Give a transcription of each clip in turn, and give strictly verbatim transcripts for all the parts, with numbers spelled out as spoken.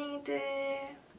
달팽이들!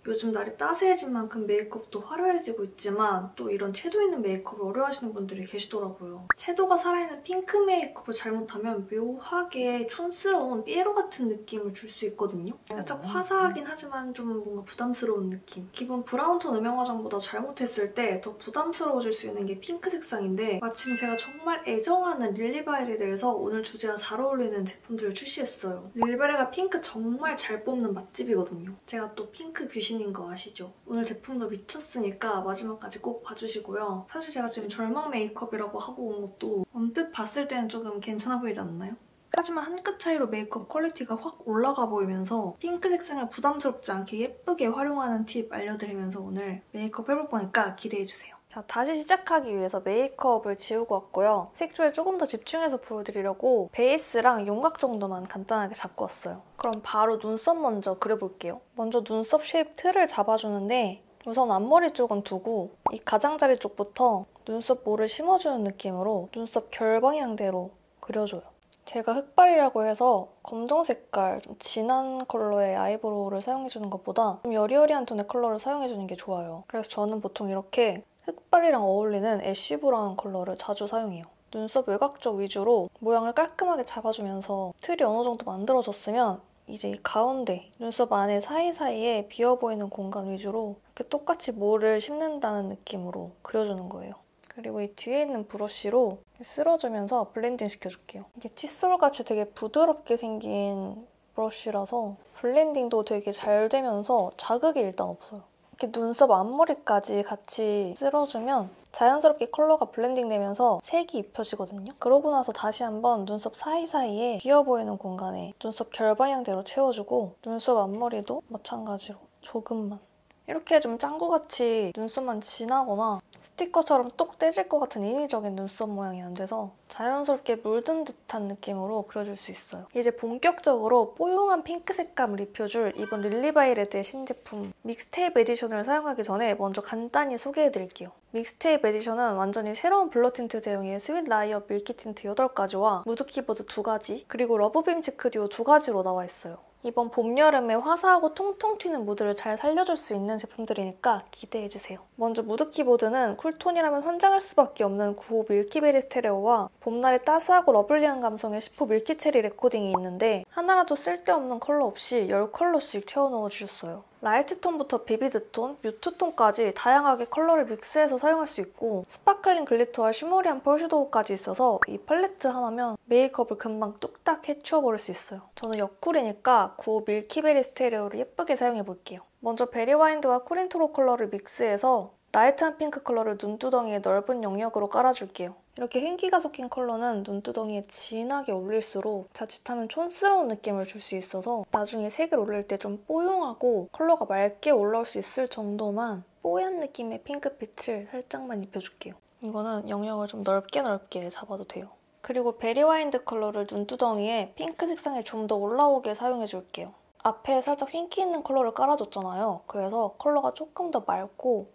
요즘 날이 따스해진 만큼 메이크업도 화려해지고 있지만 또 이런 채도 있는 메이크업을 어려워하시는 분들이 계시더라고요. 채도가 살아있는 핑크 메이크업을 잘못하면 묘하게 촌스러운 삐에로 같은 느낌을 줄 수 있거든요. 살짝 화사하긴 하지만 좀 뭔가 부담스러운 느낌. 기본 브라운톤 음영 화장보다 잘못했을 때 더 부담스러워질 수 있는 게 핑크 색상인데 마침 제가 정말 애정하는 릴리바이레드에서 오늘 주제와 잘 어울리는 제품들을 출시했어요. 릴리바이레드가 핑크 정말 잘 뽑는 맛집이거든요. 제가 또 핑크 귀신 인인 거 아시죠? 오늘 제품도 미쳤으니까 마지막까지 꼭 봐주시고요. 사실 제가 지금 절망 메이크업이라고 하고 온 것도 언뜻 봤을 때는 조금 괜찮아 보이지 않나요? 하지만 한 끗 차이로 메이크업 퀄리티가 확 올라가 보이면서 핑크 색상을 부담스럽지 않게 예쁘게 활용하는 팁 알려드리면서 오늘 메이크업 해볼 거니까 기대해주세요. 자, 다시 시작하기 위해서 메이크업을 지우고 왔고요. 색조에 조금 더 집중해서 보여드리려고 베이스랑 윤곽 정도만 간단하게 잡고 왔어요. 그럼 바로 눈썹 먼저 그려볼게요. 먼저 눈썹 쉐입 틀을 잡아주는데 우선 앞머리 쪽은 두고 이 가장자리 쪽부터 눈썹 모를 심어주는 느낌으로 눈썹 결 방향대로 그려줘요. 제가 흑발이라고 해서 검정 색깔, 좀 진한 컬러의 아이브로우를 사용해주는 것보다 좀 여리여리한 톤의 컬러를 사용해주는 게 좋아요. 그래서 저는 보통 이렇게 흑발이랑 어울리는 애쉬 브라운 컬러를 자주 사용해요. 눈썹 외곽 쪽 위주로 모양을 깔끔하게 잡아주면서 틀이 어느 정도 만들어졌으면 이제 이 가운데 눈썹 안에 사이사이에 비어 보이는 공간 위주로 이렇게 똑같이 모를 심는다는 느낌으로 그려주는 거예요. 그리고 이 뒤에 있는 브러쉬로 쓸어주면서 블렌딩 시켜줄게요. 이게 칫솔같이 되게 부드럽게 생긴 브러쉬라서 블렌딩도 되게 잘 되면서 자극이 일단 없어요. 이렇게 눈썹 앞머리까지 같이 쓸어주면 자연스럽게 컬러가 블렌딩되면서 색이 입혀지거든요. 그러고 나서 다시 한번 눈썹 사이사이에 비어 보이는 공간에 눈썹 결 방향대로 채워주고 눈썹 앞머리도 마찬가지로 조금만. 이렇게 좀 짱구같이 눈썹만 진하거나 스티커처럼 똑 떼질 것 같은 인위적인 눈썹 모양이 안 돼서 자연스럽게 물든 듯한 느낌으로 그려줄 수 있어요. 이제 본격적으로 뽀용한 핑크 색감을 입혀줄 이번 릴리바이레드의 신제품 믹스테이프 에디션을 사용하기 전에 먼저 간단히 소개해드릴게요. 믹스테이프 에디션은 완전히 새로운 블러 틴트 제형의 스윗 라이어 밀키틴트 여덟 가지와 무드 키보드 두 가지 그리고 러브빔 치크 듀오 두 가지로 나와 있어요. 이번 봄, 여름에 화사하고 통통 튀는 무드를 잘 살려줄 수 있는 제품들이니까 기대해주세요. 먼저 무드 키보드는 쿨톤이라면 환장할 수밖에 없는 구호 밀키베리 스테레오와 봄날의 따스하고 러블리한 감성의 십 호 밀키체리 레코딩이 있는데 하나라도 쓸데없는 컬러 없이 열 컬러씩 채워 넣어주셨어요. 라이트 톤부터 비비드 톤, 뮤트 톤까지 다양하게 컬러를 믹스해서 사용할 수 있고 스파클링 글리터와 쉬머리한 펄 섀도우까지 있어서 이 팔레트 하나면 메이크업을 금방 뚝딱 해치워버릴 수 있어요. 저는 여쿨이니까 구호 밀키베리 스테레오를 예쁘게 사용해볼게요. 먼저 베리와인드와 쿨인트로 컬러를 믹스해서 라이트한 핑크 컬러를 눈두덩이의 넓은 영역으로 깔아줄게요. 이렇게 흰기가 섞인 컬러는 눈두덩이에 진하게 올릴수록 자칫하면 촌스러운 느낌을 줄 수 있어서 나중에 색을 올릴 때 좀 뽀용하고 컬러가 맑게 올라올 수 있을 정도만 뽀얀 느낌의 핑크빛을 살짝만 입혀줄게요. 이거는 영역을 좀 넓게 넓게 잡아도 돼요. 그리고 베리와인드 컬러를 눈두덩이에 핑크 색상이 좀 더 올라오게 사용해줄게요. 앞에 살짝 흰기 있는 컬러를 깔아줬잖아요. 그래서 컬러가 조금 더 맑고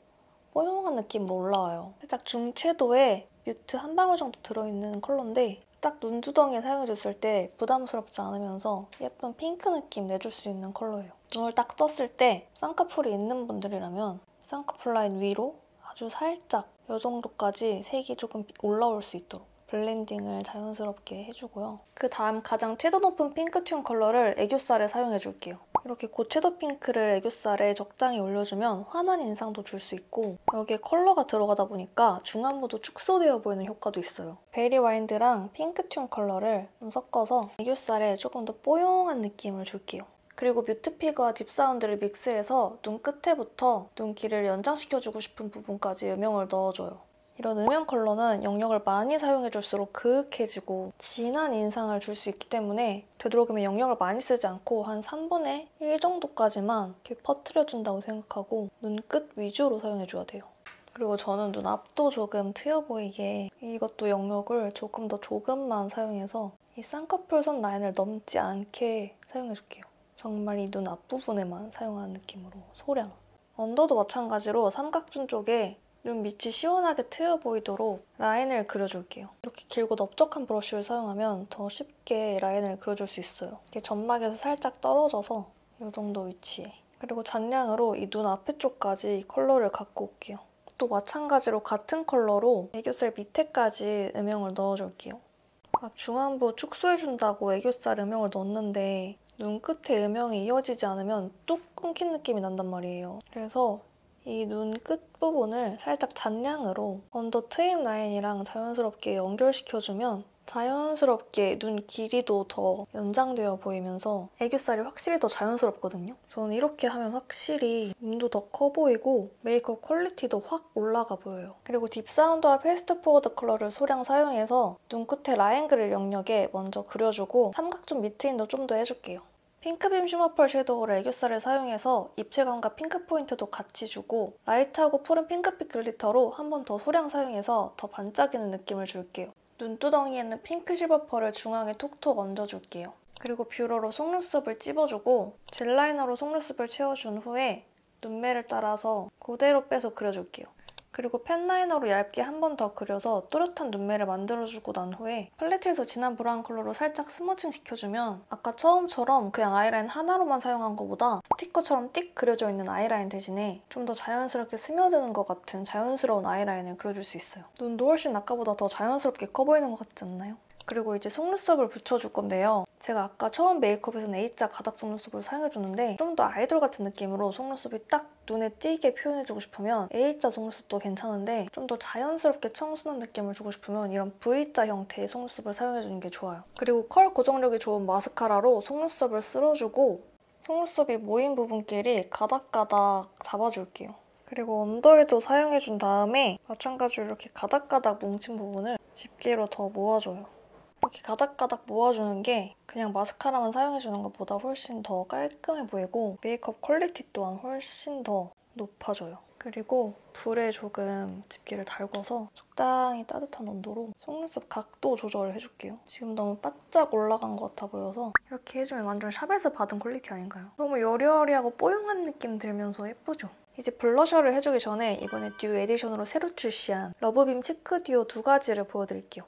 뽀용한 느낌으로 올라와요. 살짝 중채도에 뮤트 한 방울 정도 들어있는 컬러인데 딱 눈두덩이에 사용해줬을 때 부담스럽지 않으면서 예쁜 핑크 느낌 내줄 수 있는 컬러예요. 눈을 딱 떴을 때 쌍꺼풀이 있는 분들이라면 쌍꺼풀 라인 위로 아주 살짝 이 정도까지 색이 조금 올라올 수 있도록 블렌딩을 자연스럽게 해주고요. 그 다음 가장 채도 높은 핑크 튠 컬러를 애교살에 사용해줄게요. 이렇게 고채도 핑크를 애교살에 적당히 올려주면 환한 인상도 줄 수 있고 여기에 컬러가 들어가다 보니까 중안부도 축소되어 보이는 효과도 있어요. 베리와인드랑 핑크 튠 컬러를 좀 섞어서 애교살에 조금 더 뽀용한 느낌을 줄게요. 그리고 뮤트피그와 딥사운드를 믹스해서 눈 끝에부터 눈길을 연장시켜주고 싶은 부분까지 음영을 넣어줘요. 이런 음영 컬러는 영역을 많이 사용해줄수록 그윽해지고 진한 인상을 줄 수 있기 때문에 되도록이면 영역을 많이 쓰지 않고 한 삼분의 일 정도까지만 이렇게 퍼트려준다고 생각하고 눈끝 위주로 사용해줘야 돼요. 그리고 저는 눈 앞도 조금 트여 보이게 이것도 영역을 조금 더 조금만 사용해서 이 쌍꺼풀 선 라인을 넘지 않게 사용해줄게요. 정말 이 눈 앞부분에만 사용하는 느낌으로 소량. 언더도 마찬가지로 삼각존 쪽에 눈 밑이 시원하게 트여 보이도록 라인을 그려줄게요. 이렇게 길고 넓적한 브러쉬를 사용하면 더 쉽게 라인을 그려줄 수 있어요. 이게 점막에서 살짝 떨어져서 이 정도 위치에 그리고 잔량으로 이 눈 앞에 쪽까지 이 컬러를 갖고 올게요. 또 마찬가지로 같은 컬러로 애교살 밑에까지 음영을 넣어줄게요. 아, 중안부 축소해준다고 애교살 음영을 넣었는데 눈끝에 음영이 이어지지 않으면 뚝 끊긴 느낌이 난단 말이에요. 그래서 이 눈 끝부분을 살짝 잔량으로 언더 트임 라인이랑 자연스럽게 연결시켜주면 자연스럽게 눈 길이도 더 연장되어 보이면서 애교살이 확실히 더 자연스럽거든요. 저는 이렇게 하면 확실히 눈도 더 커 보이고 메이크업 퀄리티도 확 올라가 보여요. 그리고 딥사운드와 패스트포워드 컬러를 소량 사용해서 눈끝에 라인 그릴 영역에 먼저 그려주고 삼각존 밑트인도 좀 더 해줄게요. 핑크빔 쉬머펄 섀도우로 애교살을 사용해서 입체감과 핑크 포인트도 같이 주고 라이트하고 푸른 핑크빛 글리터로 한 번 더 소량 사용해서 더 반짝이는 느낌을 줄게요. 눈두덩이에는 핑크 실버펄을 중앙에 톡톡 얹어줄게요. 그리고 뷰러로 속눈썹을 찝어주고 젤 라이너로 속눈썹을 채워준 후에 눈매를 따라서 그대로 빼서 그려줄게요. 그리고 펜 라이너로 얇게 한 번 더 그려서 또렷한 눈매를 만들어주고 난 후에 팔레트에서 진한 브라운 컬러로 살짝 스머칭 시켜주면 아까 처음처럼 그냥 아이라인 하나로만 사용한 것보다 스티커처럼 띡 그려져 있는 아이라인 대신에 좀 더 자연스럽게 스며드는 것 같은 자연스러운 아이라인을 그려줄 수 있어요. 눈도 훨씬 아까보다 더 자연스럽게 커 보이는 것 같지 않나요? 그리고 이제 속눈썹을 붙여줄 건데요. 제가 아까 처음 메이크업에서는 A자 가닥 속눈썹을 사용해줬는데 좀 더 아이돌 같은 느낌으로 속눈썹이 딱 눈에 띄게 표현해주고 싶으면 A자 속눈썹도 괜찮은데 좀 더 자연스럽게 청순한 느낌을 주고 싶으면 이런 V자 형태의 속눈썹을 사용해주는 게 좋아요. 그리고 컬 고정력이 좋은 마스카라로 속눈썹을 쓸어주고 속눈썹이 모인 부분끼리 가닥가닥 잡아줄게요. 그리고 언더에도 사용해준 다음에 마찬가지로 이렇게 가닥가닥 뭉친 부분을 집게로 더 모아줘요. 이렇게 가닥가닥 모아주는 게 그냥 마스카라만 사용해주는 것보다 훨씬 더 깔끔해 보이고 메이크업 퀄리티 또한 훨씬 더 높아져요. 그리고 불에 조금 집게를 달궈서 적당히 따뜻한 온도로 속눈썹 각도 조절을 해줄게요. 지금 너무 바짝 올라간 것 같아 보여서 이렇게 해주면 완전 샵에서 받은 퀄리티 아닌가요? 너무 여리여리하고 뽀용한 느낌 들면서 예쁘죠? 이제 블러셔를 해주기 전에 이번에 듀오 에디션으로 새로 출시한 러브빔 치크 듀오 두 가지를 보여드릴게요.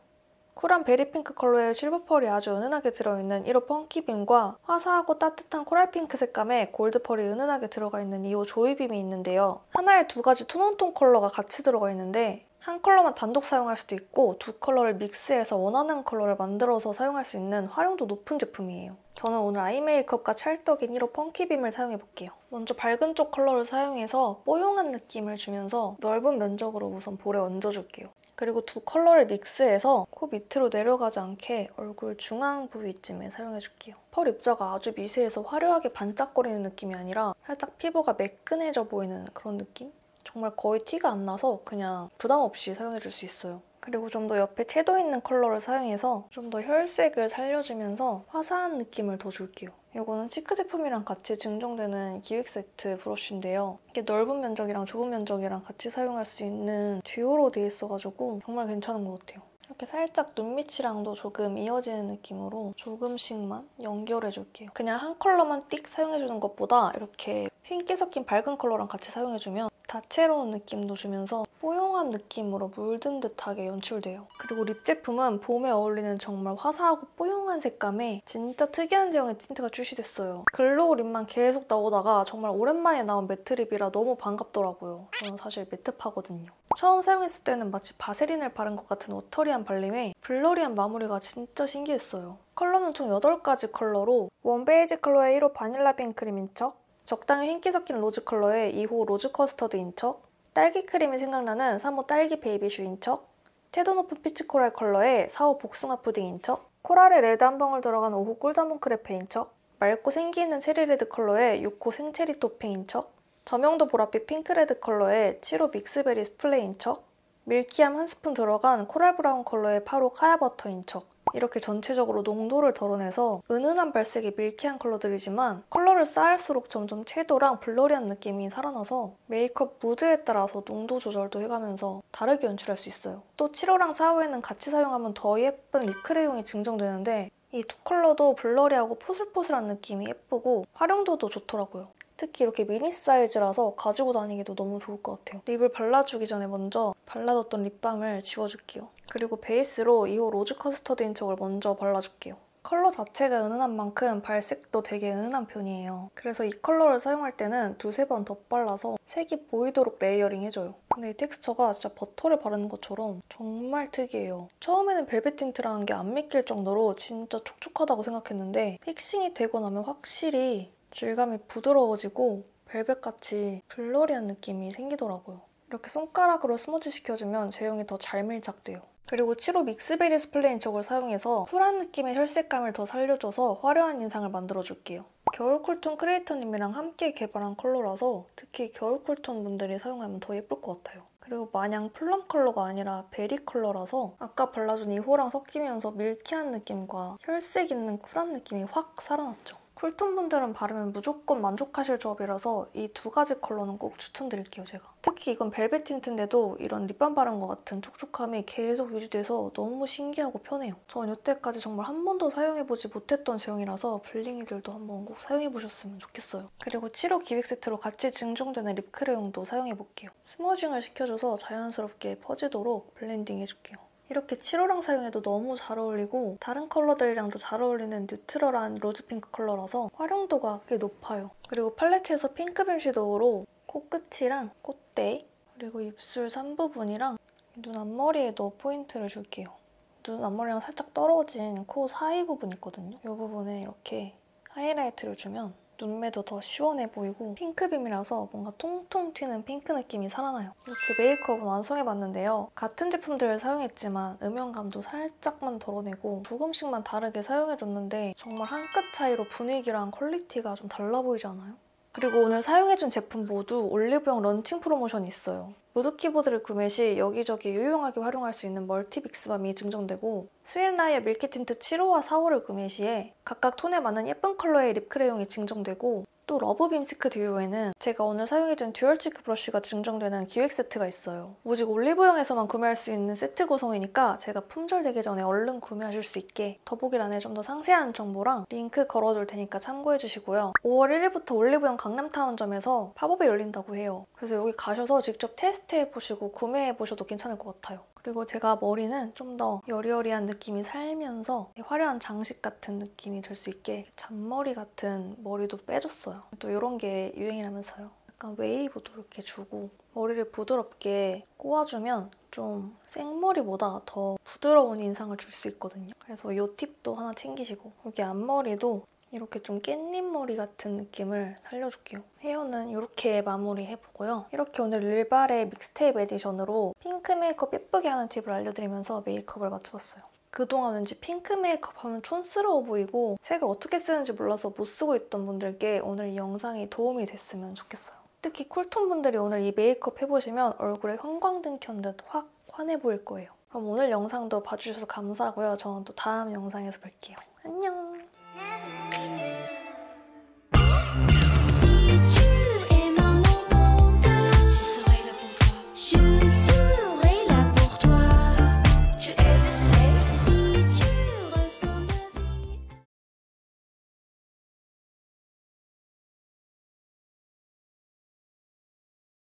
쿨한 베리핑크 컬러에 실버펄이 아주 은은하게 들어있는 일 호 펑키빔과 화사하고 따뜻한 코랄핑크 색감에 골드펄이 은은하게 들어가 있는 이 호 조이빔이 있는데요. 하나에 두 가지 톤온톤 컬러가 같이 들어가 있는데 한 컬러만 단독 사용할 수도 있고 두 컬러를 믹스해서 원하는 컬러를 만들어서 사용할 수 있는 활용도 높은 제품이에요. 저는 오늘 아이 메이크업과 찰떡인 일 호 펑키빔을 사용해볼게요. 먼저 밝은 쪽 컬러를 사용해서 뽀용한 느낌을 주면서 넓은 면적으로 우선 볼에 얹어줄게요. 그리고 두 컬러를 믹스해서 코 밑으로 내려가지 않게 얼굴 중앙 부위쯤에 사용해줄게요. 펄 입자가 아주 미세해서 화려하게 반짝거리는 느낌이 아니라 살짝 피부가 매끈해져 보이는 그런 느낌? 정말 거의 티가 안 나서 그냥 부담 없이 사용해줄 수 있어요. 그리고 좀 더 옆에 채도 있는 컬러를 사용해서 좀 더 혈색을 살려주면서 화사한 느낌을 더 줄게요. 이거는 치크 제품이랑 같이 증정되는 기획 세트 브러쉬인데요. 이게 넓은 면적이랑 좁은 면적이랑 같이 사용할 수 있는 듀오로 돼 있어가지고 정말 괜찮은 것 같아요. 이렇게 살짝 눈밑이랑도 조금 이어지는 느낌으로 조금씩만 연결해줄게요. 그냥 한 컬러만 띡 사용해주는 것보다 이렇게 핑키 섞인 밝은 컬러랑 같이 사용해주면 다채로운 느낌도 주면서 뽀용한 느낌으로 물든 듯하게 연출돼요. 그리고 립 제품은 봄에 어울리는 정말 화사하고 뽀용한 색감에 진짜 특이한 제형의 틴트가 출시됐어요. 글로우 립만 계속 나오다가 정말 오랜만에 나온 매트 립이라 너무 반갑더라고요. 저는 사실 매트파거든요. 처음 사용했을 때는 마치 바세린을 바른 것 같은 워터리한 발림에 블러리한 마무리가 진짜 신기했어요. 컬러는 총 여덟 가지 컬러로 원 베이지 컬러에 일 호 바닐라 빈크림인 척, 적당히 흰기 섞인 로즈 컬러에 이 호 로즈 커스터드인 척, 딸기 크림이 생각나는 삼 호 딸기 베이비슈인 척, 채도 높은 피치 코랄 컬러에 사 호 복숭아 푸딩인 척, 코랄에 레드 한 방울 들어간 오 호 꿀자몽 크레페인 척, 맑고 생기 있는 체리레드 컬러에 육 호 생체리 토핑인 척, 저명도 보랏빛 핑크레드 컬러에 칠 호 믹스베리 스플레인 척, 밀키함 한 스푼 들어간 코랄 브라운 컬러에 팔 호 카야버터인 척. 이렇게 전체적으로 농도를 덜어내서 은은한 발색이 밀키한 컬러들이지만 컬러를 쌓을수록 점점 채도랑 블러리한 느낌이 살아나서 메이크업 무드에 따라서 농도 조절도 해가면서 다르게 연출할 수 있어요. 또 칠 호랑 사 호에는 같이 사용하면 더 예쁜 립크레용이 증정되는데 이 두 컬러도 블러리하고 포슬포슬한 느낌이 예쁘고 활용도도 좋더라고요. 특히 이렇게 미니 사이즈라서 가지고 다니기도 너무 좋을 것 같아요. 립을 발라주기 전에 먼저 발라뒀던 립밤을 지워줄게요. 그리고 베이스로 이 호 로즈 커스터드인 척을 먼저 발라줄게요. 컬러 자체가 은은한 만큼 발색도 되게 은은한 편이에요. 그래서 이 컬러를 사용할 때는 두세 번 덧발라서 색이 보이도록 레이어링 해줘요. 근데 이 텍스처가 진짜 버터를 바르는 것처럼 정말 특이해요. 처음에는 벨벳 틴트라는 게 안 믿길 정도로 진짜 촉촉하다고 생각했는데 픽싱이 되고 나면 확실히 질감이 부드러워지고 벨벳같이 블러리한 느낌이 생기더라고요. 이렇게 손가락으로 스머지 시켜주면 제형이 더 잘 밀착돼요. 그리고 칠 호 믹스베리 스플레인 척을 사용해서 쿨한 느낌의 혈색감을 더 살려줘서 화려한 인상을 만들어줄게요. 겨울 쿨톤 크리에이터님이랑 함께 개발한 컬러라서 특히 겨울 쿨톤 분들이 사용하면 더 예쁠 것 같아요. 그리고 마냥 플럼 컬러가 아니라 베리 컬러라서 아까 발라준 이 호랑 섞이면서 밀키한 느낌과 혈색 있는 쿨한 느낌이 확 살아났죠. 쿨톤 분들은 바르면 무조건 만족하실 조합이라서 이 두 가지 컬러는 꼭 추천드릴게요, 제가. 특히 이건 벨벳 틴트인데도 이런 립밤 바른 것 같은 촉촉함이 계속 유지돼서 너무 신기하고 편해요. 전 이때까지 정말 한 번도 사용해보지 못했던 제형이라서 블링이들도 한번 꼭 사용해보셨으면 좋겠어요. 그리고 칠 호 기획 세트로 같이 증정되는 립 크레용도 사용해볼게요. 스머징을 시켜줘서 자연스럽게 퍼지도록 블렌딩 해줄게요. 이렇게 칠 호랑 사용해도 너무 잘 어울리고 다른 컬러들이랑도 잘 어울리는 뉴트럴한 로즈핑크 컬러라서 활용도가 꽤 높아요. 그리고 팔레트에서 핑크빔 섀도우로 코끝이랑 콧대 그리고 입술 산부분이랑 눈 앞머리에도 포인트를 줄게요. 눈 앞머리랑 살짝 떨어진 코 사이 부분 있거든요. 이 부분에 이렇게 하이라이트를 주면 눈매도 더 시원해 보이고 핑크빔이라서 뭔가 통통 튀는 핑크 느낌이 살아나요. 이렇게 메이크업은 완성해봤는데요. 같은 제품들을 사용했지만 음영감도 살짝만 덜어내고 조금씩만 다르게 사용해줬는데 정말 한 끗 차이로 분위기랑 퀄리티가 좀 달라 보이지 않아요? 그리고 오늘 사용해준 제품 모두 올리브영 런칭 프로모션이 있어요. 무드 키보드를 구매 시 여기저기 유용하게 활용할 수 있는 멀티 빅스밤이 증정되고 스윗 라이어 밀키틴트 칠 호와 사 호를 구매 시에 각각 톤에 맞는 예쁜 컬러의 립 크레용이 증정되고 또 러브빔 치크 듀오에는 제가 오늘 사용해준 듀얼 치크 브러쉬가 증정되는 기획 세트가 있어요. 오직 올리브영에서만 구매할 수 있는 세트 구성이니까 제가 품절되기 전에 얼른 구매하실 수 있게 더보기란에 좀 더 상세한 정보랑 링크 걸어둘 테니까 참고해주시고요. 오월 일일부터 올리브영 강남타운점에서 팝업이 열린다고 해요. 그래서 여기 가셔서 직접 테스트해보시고 구매해보셔도 괜찮을 것 같아요. 그리고 제가 머리는 좀 더 여리여리한 느낌이 살면서 화려한 장식 같은 느낌이 들 수 있게 잔머리 같은 머리도 빼줬어요. 또 이런 게 유행이라면서요. 약간 웨이브도 이렇게 주고 머리를 부드럽게 꼬아주면 좀 생머리보다 더 부드러운 인상을 줄 수 있거든요. 그래서 이 팁도 하나 챙기시고 여기 앞머리도 이렇게 좀 깻잎머리 같은 느낌을 살려줄게요. 헤어는 이렇게 마무리해보고요. 이렇게 오늘 릴바레 믹스테이프 에디션으로 핑크 메이크업 예쁘게 하는 팁을 알려드리면서 메이크업을 맞춰봤어요. 그동안 왠지 핑크 메이크업 하면 촌스러워 보이고 색을 어떻게 쓰는지 몰라서 못 쓰고 있던 분들께 오늘 이 영상이 도움이 됐으면 좋겠어요. 특히 쿨톤 분들이 오늘 이 메이크업 해보시면 얼굴에 형광등 켠 듯 확 환해 보일 거예요. 그럼 오늘 영상도 봐주셔서 감사하고요. 저는 또 다음 영상에서 뵐게요. 안녕!